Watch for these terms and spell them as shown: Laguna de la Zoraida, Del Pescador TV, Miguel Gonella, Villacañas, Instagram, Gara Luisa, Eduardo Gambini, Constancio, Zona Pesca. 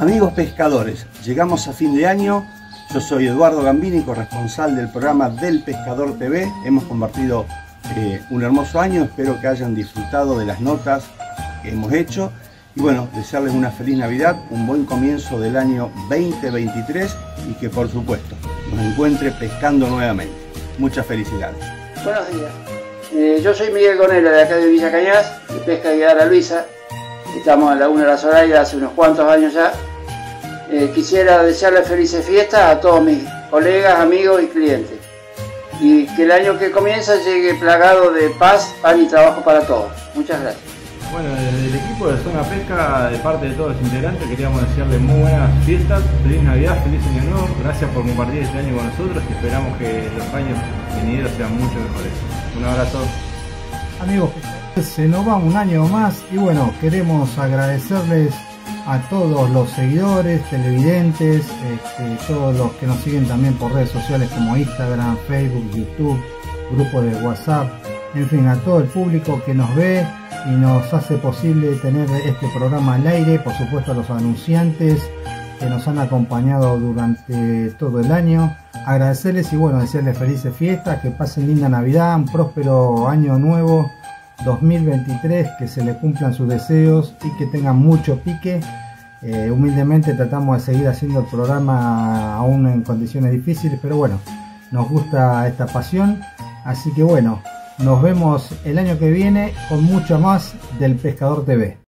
Amigos pescadores, llegamos a fin de año. Yo soy Eduardo Gambini, corresponsal del programa Del Pescador TV. Hemos compartido un hermoso año. Espero que hayan disfrutado de las notas que hemos hecho. Y bueno, desearles una feliz Navidad, un buen comienzo del año 2023 y que por supuesto nos encuentre pescando nuevamente. Muchas felicidades. Buenos días. Yo soy Miguel Gonella de acá de Villacañas, de pesca de Gara Luisa. Estamos en la Laguna de la Zoraida hace unos cuantos años ya. Quisiera desearles felices fiestas a todos mis colegas, amigos y clientes. Y que el año que comienza llegue plagado de paz, pan y trabajo para todos. Muchas gracias. Bueno, desde el equipo de Zona Pesca, de parte de todos los integrantes, queríamos desearles muy buenas fiestas, feliz Navidad, feliz Año Nuevo. Gracias por compartir este año con nosotros y esperamos que los años venideros sean mucho mejores. Un abrazo. Amigos, se nos va un año más y bueno, queremos agradecerles a todos los seguidores, televidentes, todos los que nos siguen también por redes sociales como Instagram, Facebook, YouTube, grupo de WhatsApp, en fin, a todo el público que nos ve y nos hace posible tener este programa al aire, por supuesto a los anunciantes que nos han acompañado durante todo el año. Agradecerles y bueno, desearles felices fiestas, que pasen linda Navidad, un próspero año nuevo 2023, que se le cumplan sus deseos y que tengan mucho pique. Humildemente tratamos de seguir haciendo el programa aún en condiciones difíciles, pero bueno, nos gusta esta pasión, así que bueno, nos vemos el año que viene con mucho más del Pescador TV.